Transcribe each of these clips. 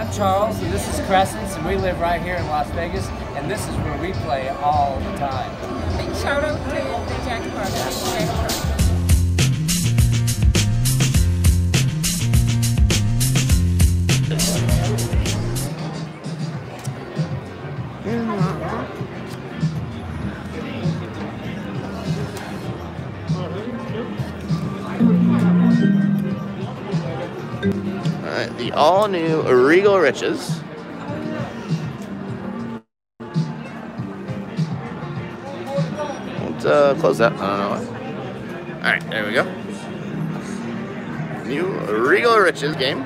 I'm Charles, and this is Crescens, and we live right here in Las Vegas, and this is where we play all the time. Big shout out to the Jack Carter. The all-new Regal Riches. Won't close that. I don't know why. Alright, there we go. New Regal Riches game. You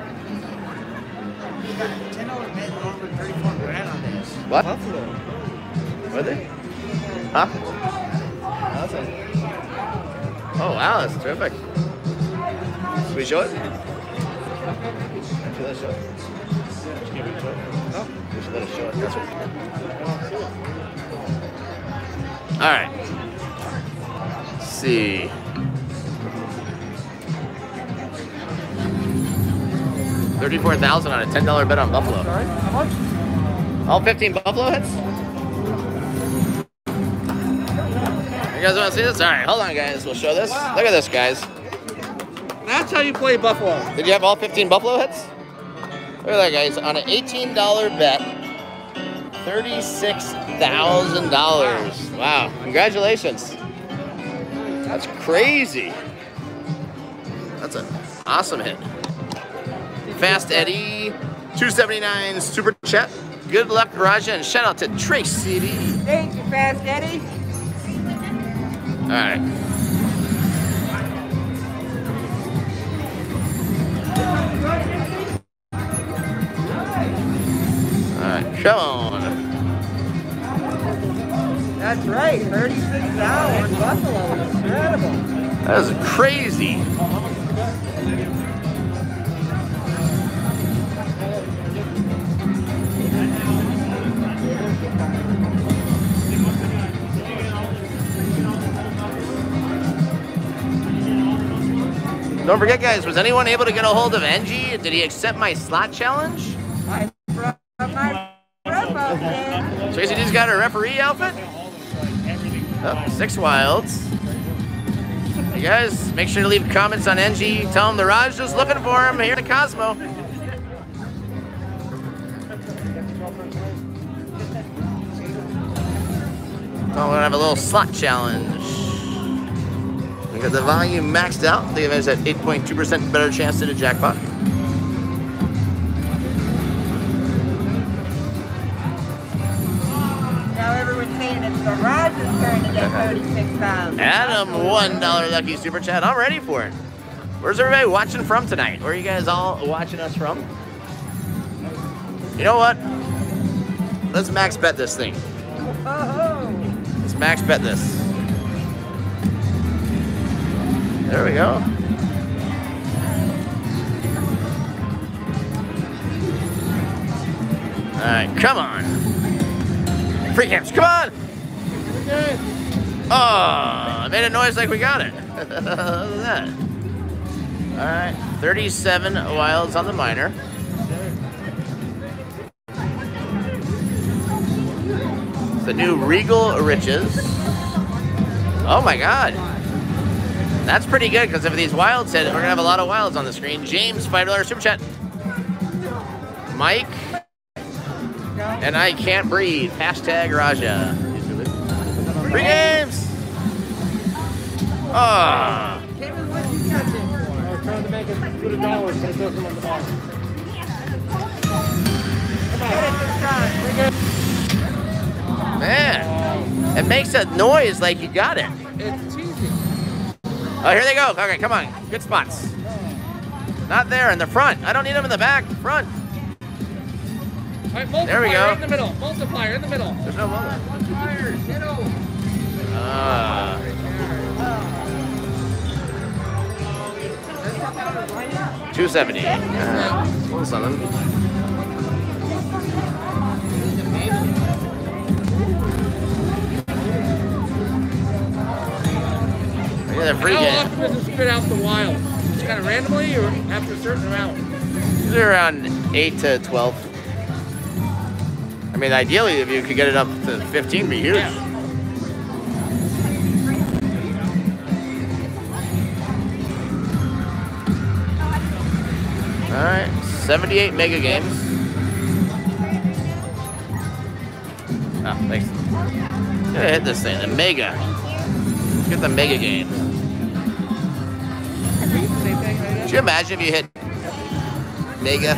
got a $10 bet on for $34 grand on this. What? Buffalo. Were they? Huh? Awesome. Oh wow, that's terrific. Should we show it? Alright. Let's see. $34,000 on a $10 bet on Buffalo. Sorry, how much? All 15 Buffalo hits? You guys want to see this? Alright, hold on guys, we'll show this. Wow. Look at this guys. That's how you play Buffalo. Did you have all 15 Buffalo hits? Look at that, guys. On an $18 bet, $36,000. Wow. Congratulations. That's crazy. That's an awesome hit. Fast Eddie, 279 Super Chat. Good luck, Raja, and shout out to Tracy. Thank you, Fast Eddie. All right. Sean. That's right, $36 in Buffalo. Incredible. That is crazy. Don't forget, guys. Was anyone able to get a hold of Engie? Did he accept my slot challenge? Tracy D's got her referee outfit. Oh, 6 wilds. You guys, make sure to leave comments on Engie. Tell him the Raj is looking for him here in Cosmo. Oh, we're gonna have a little slot challenge. We got the volume maxed out. The event's at 8.2% better chance to the jackpot. Adam, $1 lucky super chat. I'm ready for it. Where's everybody watching from tonight? Where are you guys all watching us from? You know what? Let's max bet this thing. Let's max bet this. There we go. All right, come on. Free camps, come on. Oh, I made a noise like we got it. Look at that. Alright, 37 wilds on the minor. The new Regal Riches. Oh my god. That's pretty good because if these wilds hit, we're going to have a lot of wilds on the screen. James, $5 super chat. Mike. And I can't breathe. # Raja. 3 games! Ah! I'm trying to make it $2 so it doesn't on the box. Man! It makes a noise like you got it. It's cheesy. Oh, here they go. Okay, come on. Good spots. Not there, in the front. I don't need them in the back. Front. All right, multiplier, there we go. In the middle. Multiplier in the middle. There's no multiplier. Ditto. $270. Something. I got a free game. How often does it spit out the wild? Just kind of randomly or after a certain amount? usually around 8 to 12. I mean, ideally, if you could get it up to 15, it'd be huge. Yeah. All right, 78 mega games. Oh, thanks. Gotta hit this thing, the mega. Let's get the mega games. Could you imagine if you hit mega?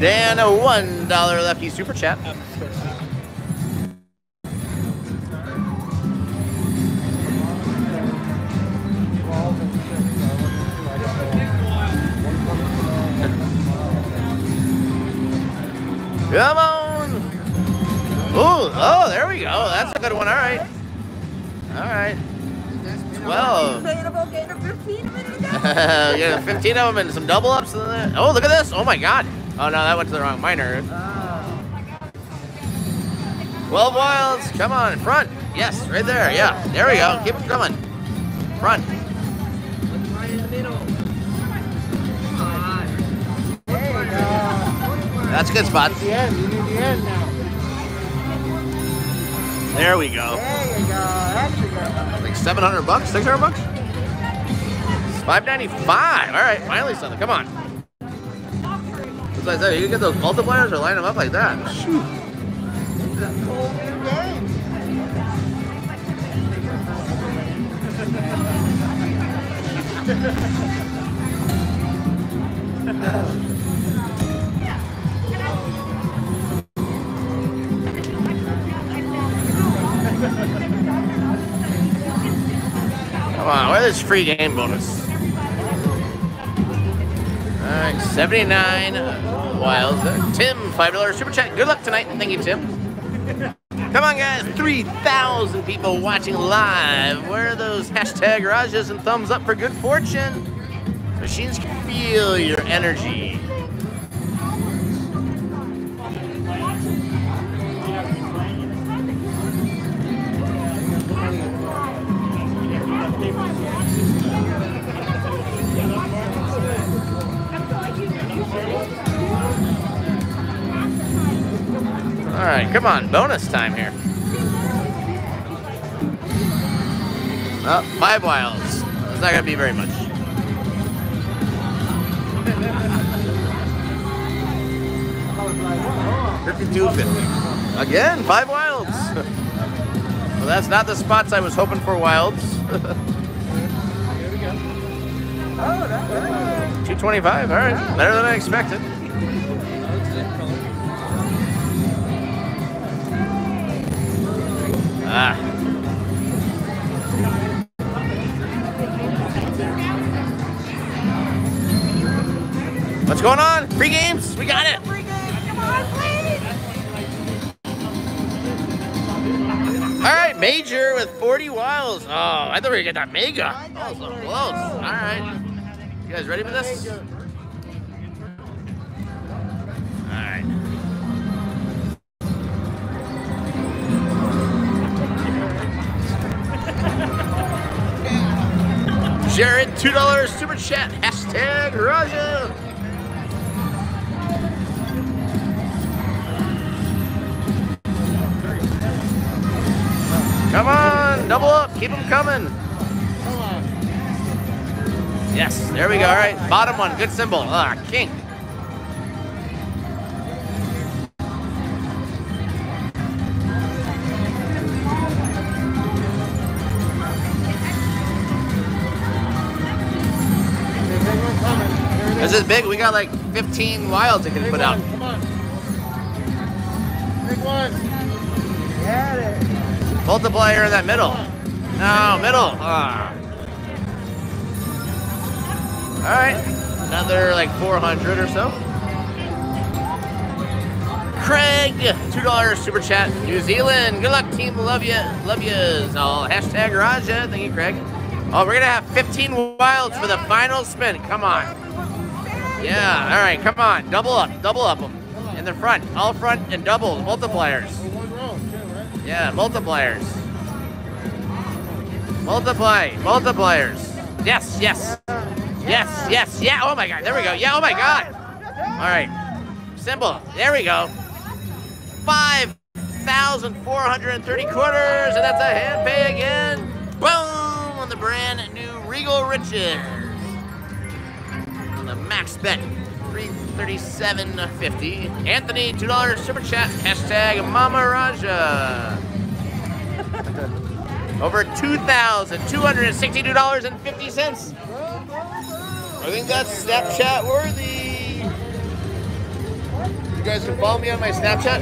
Dan, a $1 lefty super chat. Come on! Ooh, oh, there we go. That's a good one. All right. All right. 12. Yeah, 15 of them and some double ups. Oh, look at this. Oh, my God. Oh, no, that went to the wrong minor. 12 wilds. Come on, front. Yes, right there. Yeah, there we go. Keep them coming. Front. Right in the middle. That's a good spot. There we go. There you go. Like 700 bucks, 600 bucks? 595. All right, finally something. Come on. That's what I said. You can get those multipliers or line them up like that. Shoot. It's a whole new game. Come on, where's this free game bonus? All right, 79 wilds. Tim, $5 super chat. Good luck tonight. Thank you, Tim. Come on, guys. 3,000 people watching live. Where are those hashtag Rajas and thumbs up for good fortune? Machines can feel your energy. All right, come on, bonus time here. Oh, 5 wilds. It's not gonna be very much. $52.50. Again, 5 wilds. Well, that's not the spots I was hoping for wilds. $225. All right, better than I expected. Ah. What's going on? Free games? We got it. Free games. Come on, please. All right, major with 40 wilds. Oh, I thought we were gonna get that mega. Oh, so close. All right. You guys ready for this? All right. Jared, $2 super chat, hashtag Raja. Come on, double up, keep them coming. Yes, there we go, all right, bottom one, good symbol, ah, king. This is big. We got like 15 wilds we can put out. Come on. Big one. Got it. Multiplier in that middle. No, middle. Oh. All right. Another like 400 or so. Craig, $2 super chat. New Zealand. Good luck, team. Love you. Love yous. All hashtag Raja. Thank you, Craig. Oh, we're going to have 15 wilds for the final spin. Come on. Yeah, all right, come on. Double up them. in the front. All front and doubles, multipliers. Yeah, multipliers. Multiply, multipliers. Yes, yes. Yes, yes, yeah. Oh my God, there we go. Yeah, oh my God. All right. Symbol, there we go. 5,430 quarters, and that's a hand pay again. Boom, on the brand new Regal Riches. On the max bet, $337.50. Anthony, $2 super chat, hashtag Mama Raja. Over $2,262.50. I think that's Snapchat worthy. You guys can follow me on my Snapchat,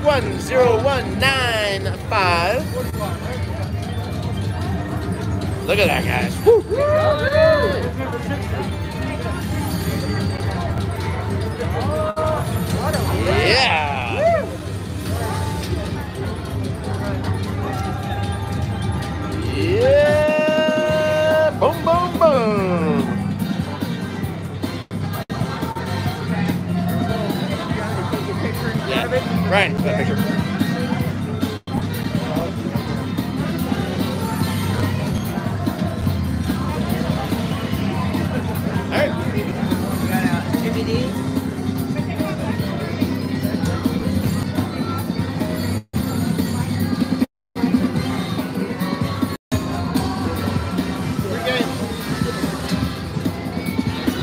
srich10195. Look at that, guys. Woo. Yeah. Yeah. Boom, boom, boom. Yeah. Ryan, put that picture.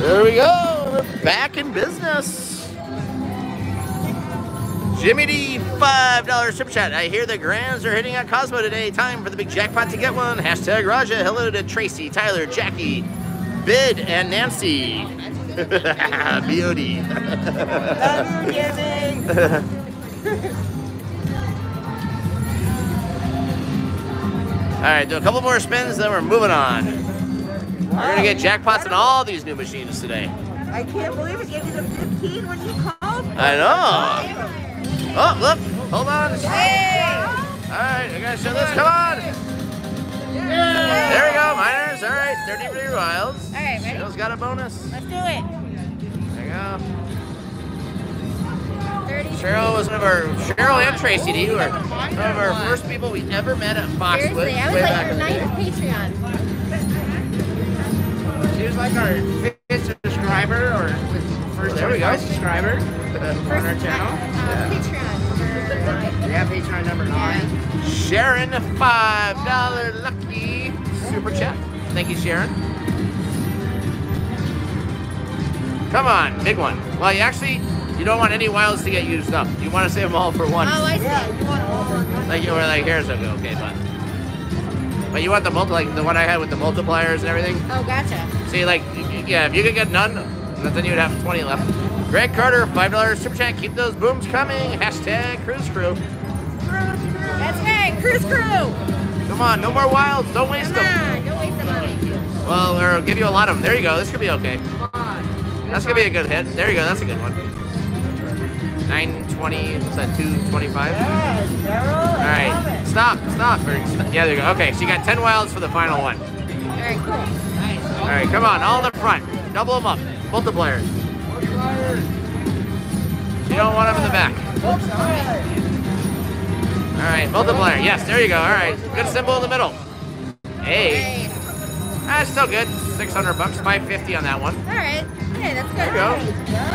There we go, we're back in business. Jimmy D, $5 super chat. I hear the grands are hitting at Cosmo today. Time for the big jackpot to get one. Hashtag Raja. Hello to Tracy, Tyler, Jackie, Bid, and Nancy. B.O.D. I'm giving. All right, do a couple more spins, then we're moving on. We're gonna get jackpots in all these new machines today. I can't believe it gave you the 15 when you called. I know. Oh, look. Hold on. Hey. All right, I gotta show this. Come on. Yeah. There we go, miners. All right, 33 wilds. All right, ready? Shell's got a bonus. Let's do it. There you go. 30. Cheryl was one of our, Cheryl and Tracy D were one of our first people we ever met at Foxwood. Seriously, I was like your ninth Patreon. She was like our fifth subscriber, or first subscriber on our channel. Patreon. Yeah, Patreon number 9. Sharon, $5 lucky super chat. Thank you, Sharon. Come on, big one. Well, you actually, you don't want any wilds to get used up. You want to save them all for one. Oh, I see. You want all for one. Like you were like, here's a go, okay, fine. But you want the like the one I had with the multipliers and everything? Oh, gotcha. See, like, yeah, if you could get none, then you would have 20 left. Greg Carter, $5 super chat. Keep those booms coming. Hashtag Cruise Crew. That's right, Cruise Crew. Come on, no more wilds. Don't waste them. Come on, don't waste them on. Well, or give you a lot of them. There you go. This could be okay. Come on. That's going to be a good hit. There you go. That's a good one. 920, what's that, 225? Yes, Cheryl. All right, stop. Yeah, there you go. Okay, so you got 10 wilds for the final one. Very cool. Nice. All right, come on, all in the front. Double them up. Multipliers. You don't want them in the back. All right, multiplier. Yes, there you go. All right, good symbol in the middle. Hey. That's still good. 600 bucks, 550 on that one. All right. Hey, that's good. There you go.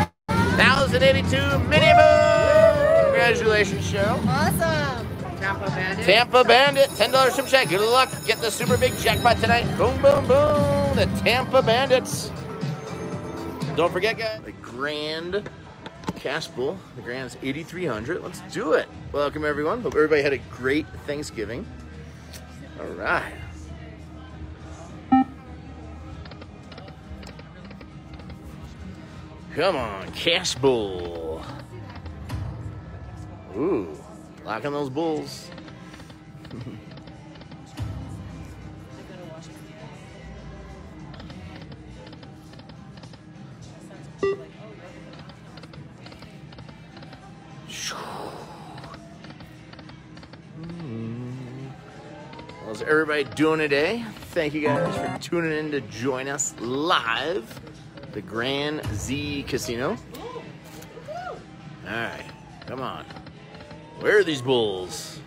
1,082 mini boom! Congratulations, Cheryl. Awesome. Tampa Bandit. Tampa Bandit, $10 super chat. Good luck. Get the super big jackpot tonight. Boom, boom, boom. The Tampa Bandits. Don't forget, guys. The Grand Cash Bull. The Grand's 8,300. Let's do it. Welcome, everyone. Hope everybody had a great Thanksgiving. All right. Come on, Cash Bull. Ooh, locking those bulls. How's everybody doing today? Thank you guys for tuning in to join us live. The Grand Z Casino. Come on. Where are these bulls?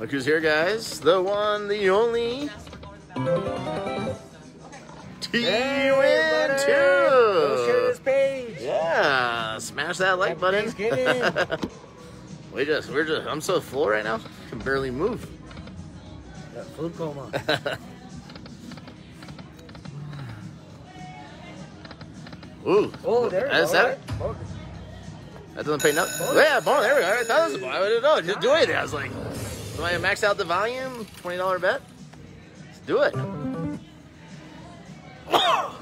Look who's here, guys. The one, the only. T-Win2. Go share this page. Yeah. Smash that like button. Get in. We're just, I'm so full right now. I can barely move. Got food coma. Ooh. Oh, there we go. That doesn't pay nothing. Oh, yeah, bar. There we go. I thought it was a bar. I don't know. Just do it. I was like, do I max out the volume? $20 bet? Let's do it. All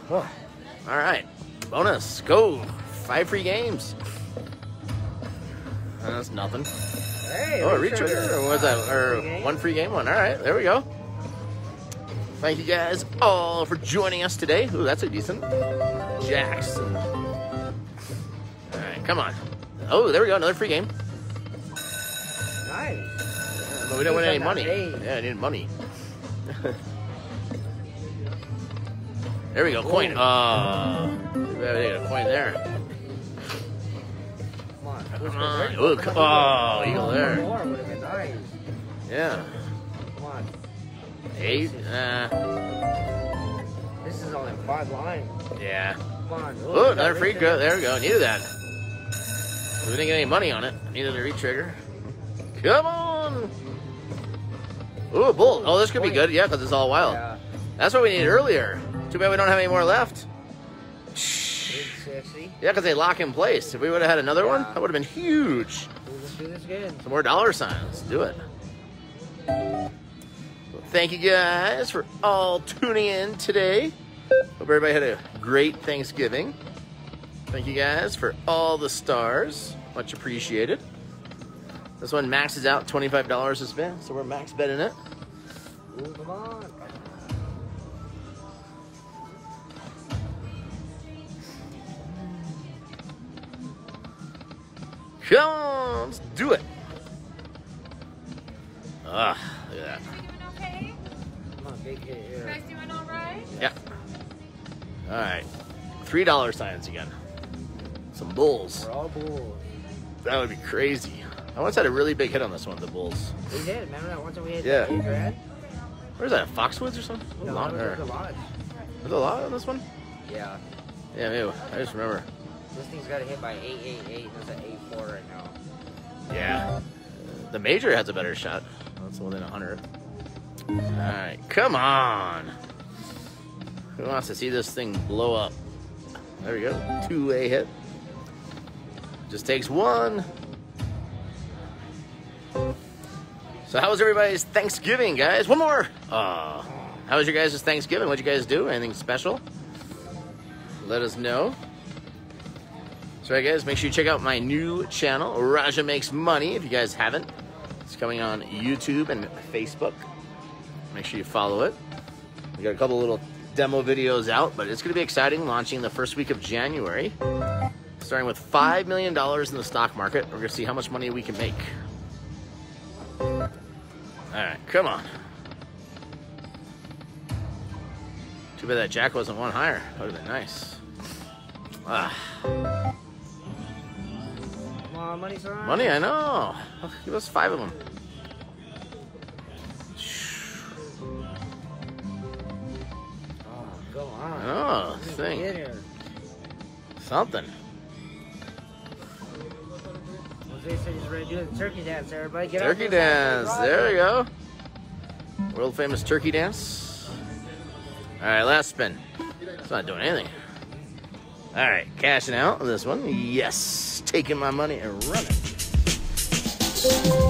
right. Bonus. Go. 5 free games. That's nothing. Hey, oh, a retrigger. Or was that? Or one free game one. All right. There we go. Thank you guys all for joining us today. Ooh, that's a decent Jackson. All right, come on. Oh, there we go, another free game. Nice. Yeah, but we don't win any money. Yeah, I need money. There we go, coin. We got a coin there. Come on. Come on. Ooh, come on. Oh, eagle there. Would have been nice. Yeah. Come on. 8. This is only 5 lines. Yeah. Come on. Oh, another free go. There we go. Needed that. We didn't get any money on it. Needed a re-trigger. Come on. Ooh, a bull. Oh, this could be good. Yeah, because it's all wild. Yeah. That's what we needed earlier. Too bad we don't have any more left. Yeah, because they lock in place. If we would have had another one, that would have been huge. Let's do this again. Some more dollar signs. Let's do it. Thank you guys for all tuning in today. Hope everybody had a great Thanksgiving. Thank you guys for all the stars. Much appreciated. This one maxes out $25 to spend, so we're max betting it. Ooh, come on. Come on, let's do it. Ah, look at that. You guys doing all right? Yeah. All right. $3 signs again. Some bulls. We're all bulls. That would be crazy. I once had a really big hit on this one, the bulls. We did. Remember that once we hit the $8,000? Where's that? Foxwoods or something? No, it was a lodge. Was it a lodge on this one? Yeah. Yeah, maybe. I just remember. This thing's got a hit by 888. There's an 84 right now. Yeah. The major has a better shot. That's within 100. Alright, come on. Who wants to see this thing blow up? There we go. Two-way hit. Just takes one. So how was everybody's Thanksgiving, guys? One more! How was your guys' Thanksgiving? What'd you guys do? Anything special? Let us know. So right, guys, make sure you check out my new channel, Raja Makes Money, if you guys haven't. It's coming on YouTube and Facebook. Make sure you follow it. We got a couple little demo videos out, but it's going to be exciting, launching the first week of January. Starting with $5 million in the stock market. We're going to see how much money we can make. All right, come on. Too bad that Jack wasn't one higher. That would have been nice. Ah. Come on, money's on. Money, I know. Give us 5 of them. Oh, thing. Something. Jose said he's ready to do the turkey dance, everybody. Get turkey dance. There we go. World famous turkey dance. All right, last spin. It's not doing anything. All right, cashing out on this one. Yes. Taking my money and running.